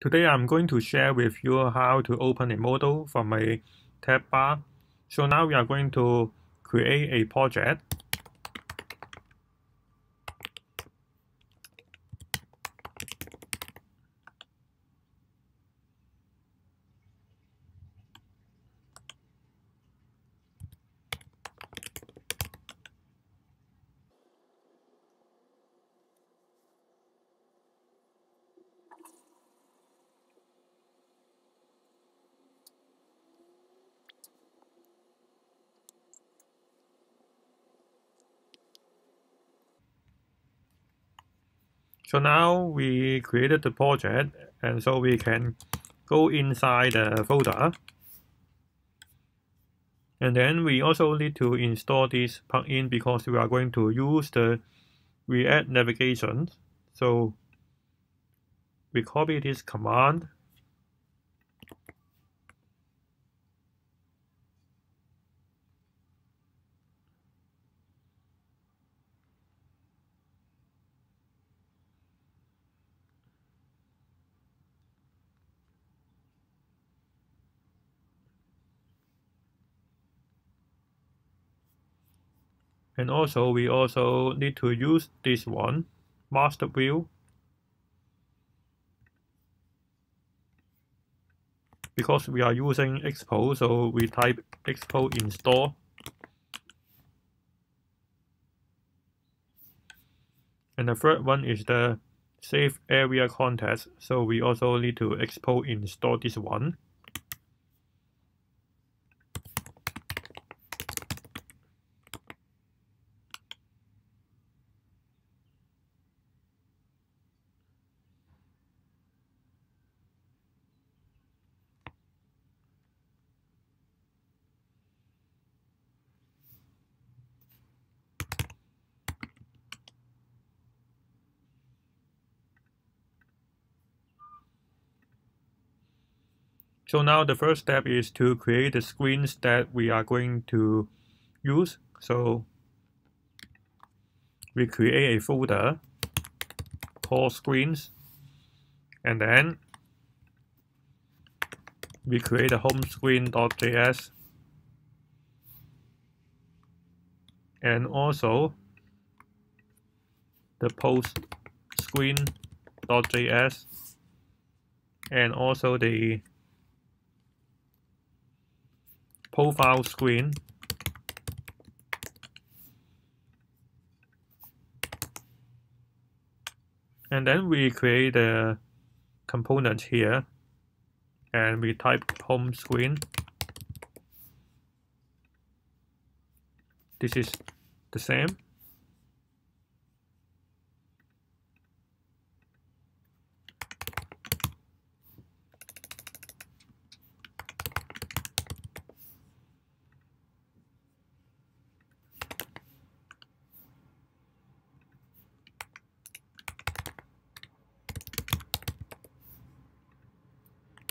Today I'm going to share with you how to open a modal from a tab bar. So now we are going to create a project. So now we created the project, and so we can go inside the folder. And then we also need to install this plugin because we are going to use the React Navigation. So we copy this command. And also, we also need to use this one, master view, because we are using Expo, so we type Expo install. And the third one is the save area context, so we also need to Expo install this one. So now the first step is to create the screens that we are going to use. So we create a folder called screens, and then we create a home screen.js, and also the post screen.js, and also the profile screen. And then we create a component here, and we type home screen. This is the same.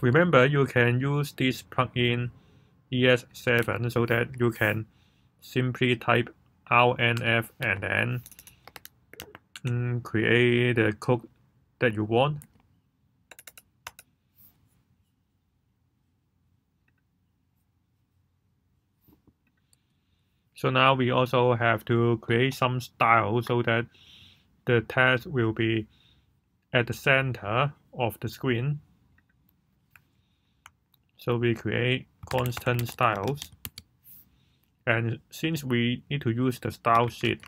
Remember, you can use this plugin ES7 so that you can simply type RNF and then create the code that you want. So now we also have to create some style so that the text will be at the center of the screen. So we create constant styles, and since we need to use the style sheet,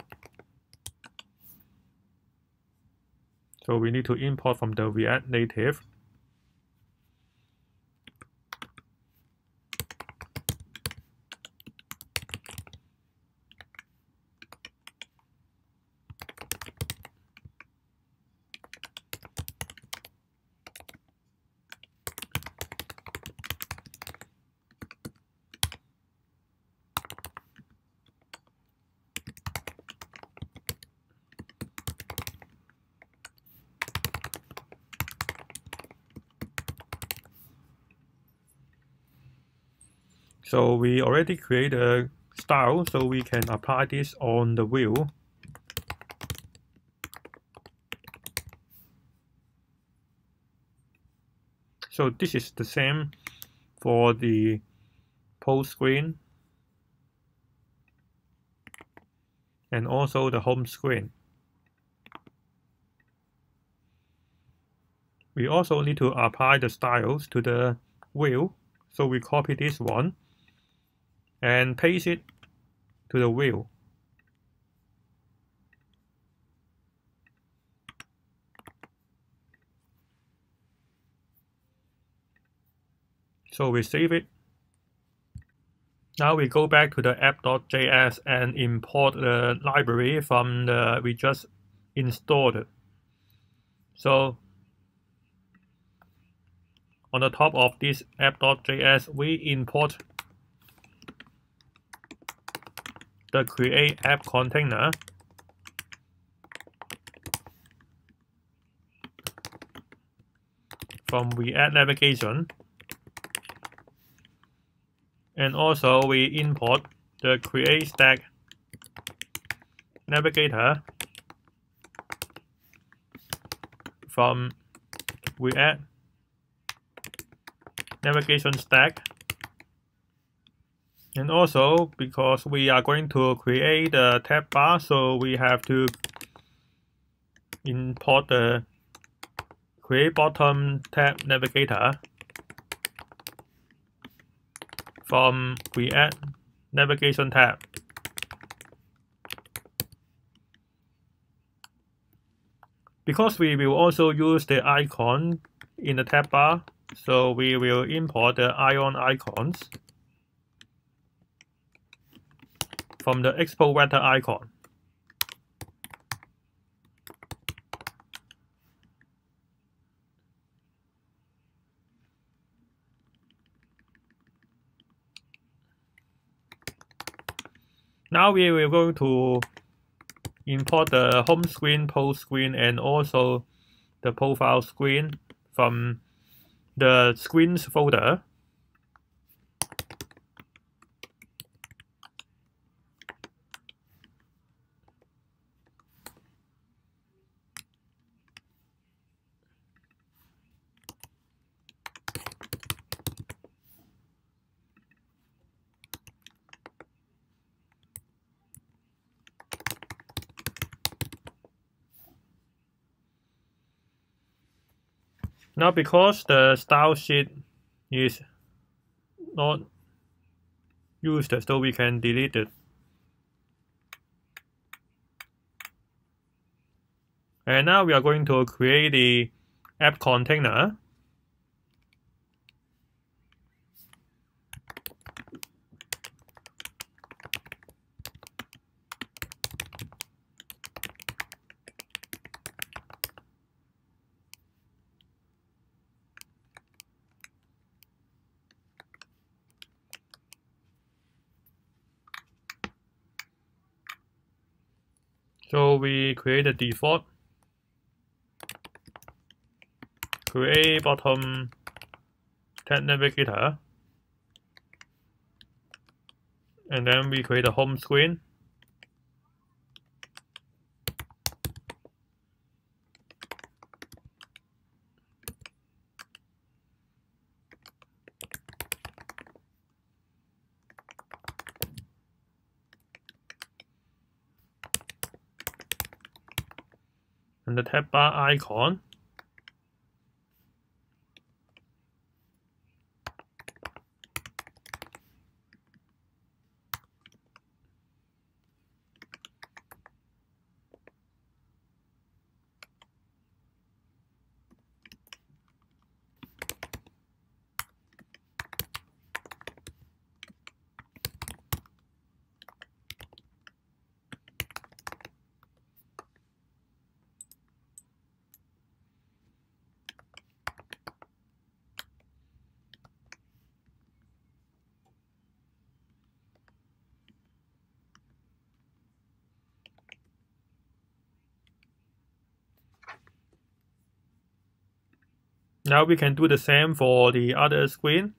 so we need to import from the React Native. So we already create a style, so we can apply this on the wheel. So this is the same for the post screen and also the home screen. We also need to apply the styles to the wheel. So we copy this one and paste it to the wheel. So we save it. Now we go back to the app.js and import the library from the we just installed. So on the top of this app.js, we import the create app container from React Navigation. And also we import the create stack navigator from React Navigation stack. And also because we are going to create the tab bar, so we have to import the create bottom tab navigator from React Navigation tab. Because we will also use the icon in the tab bar, so we will import the Ion Icons from the Expo.io icon. Now we will go to import the home screen, post screen, and also the profile screen from the screens folder. Now, because the style sheet is not used, so we can delete it. And now we are going to create the app container . So we create a default create bottom tab navigator, and then we create a home screen, and the tab bar icon. Now we can do the same for the other screen.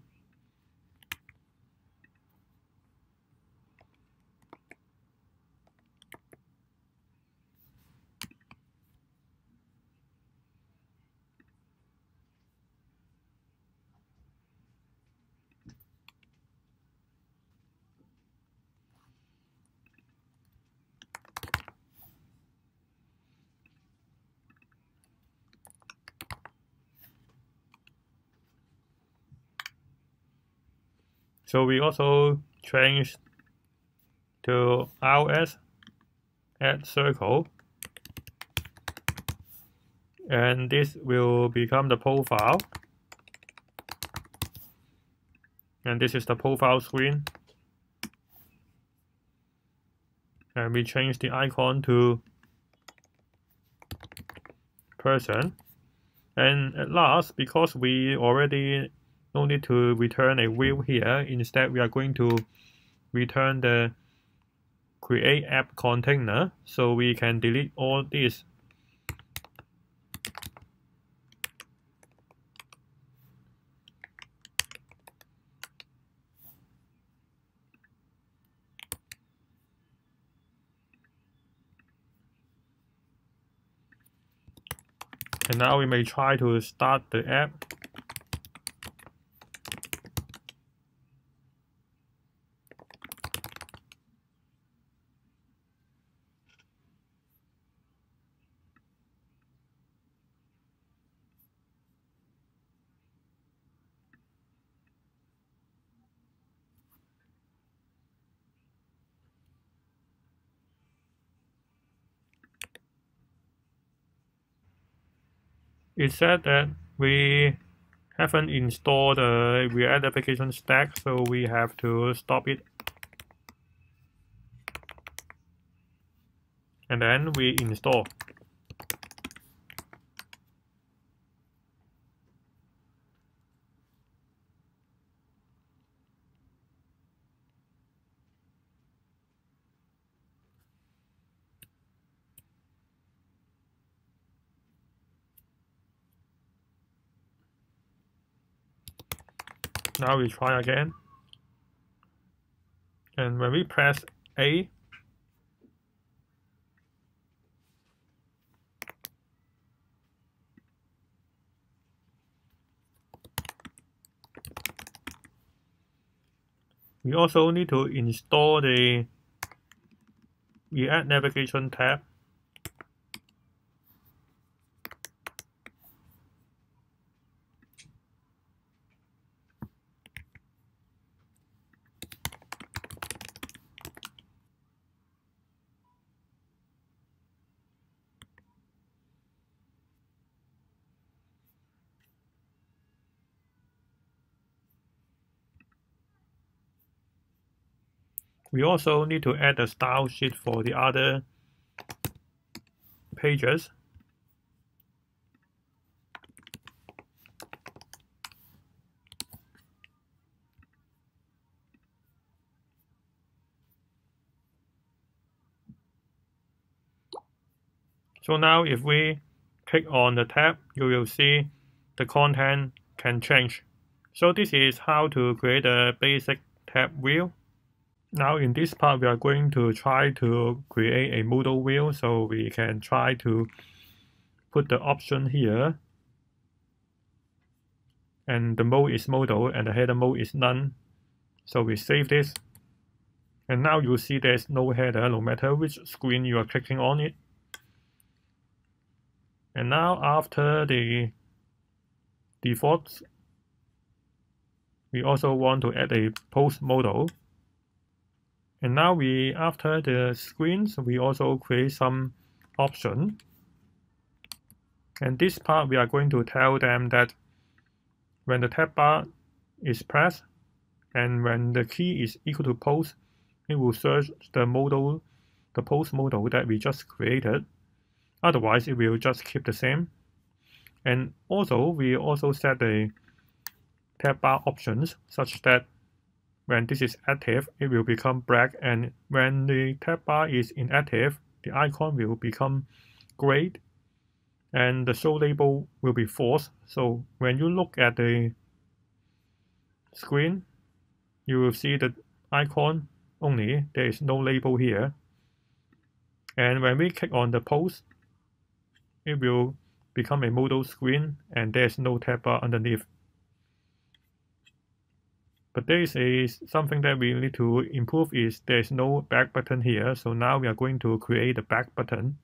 So we also change to iOS add circle, and this will become the profile, and this is the profile screen. And we change the icon to person. And at last, because we already don't need to return a wheel here, instead we are going to return the create app container, so we can delete all this. And now we may try to start the app. It said that we haven't installed the React application stack, so we have to stop it. And then we install. Now we try again, and when we press A, we also need to install the React Navigation tab. We also need to add a style sheet for the other pages. So now if we click on the tab, you will see the content can change. So this is how to create a basic tab view. Now in this part, we are going to try to create a modal wheel, so we can try to put the option here. And the mode is modal and the header mode is none. So we save this. And now you see there's no header, no matter which screen you are clicking on it. And now after the defaults, we also want to add a post modal. And now we, after the screens, we also create some option. And this part, we are going to tell them that when the tab bar is pressed and when the key is equal to post, it will search the modal, the post modal that we just created. Otherwise, it will just keep the same. And also, we also set the tab bar options such that when this is active, it will become black, and when the tab bar is inactive, the icon will become gray, and the show label will be false. So when you look at the screen, you will see the icon only. There is no label here. And when we click on the post, it will become a modal screen, and there is no tab bar underneath. But there is something that we need to improve is there is no back button here. So now we are going to create the back button.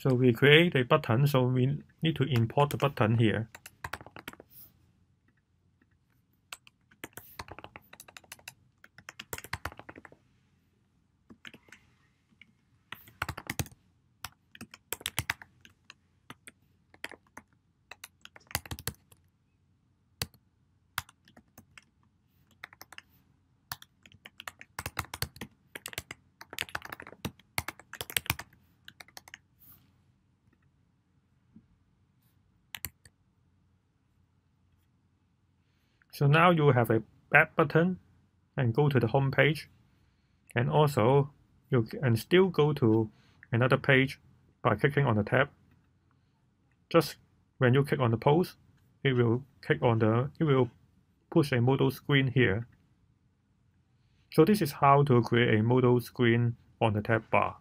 So we create a button, so we need to import the button here. So now you have a back button and go to the home page, and also you can still go to another page by clicking on the tab. Just when you click on the post, it will push a modal screen here. So this is how to create a modal screen on the tab bar.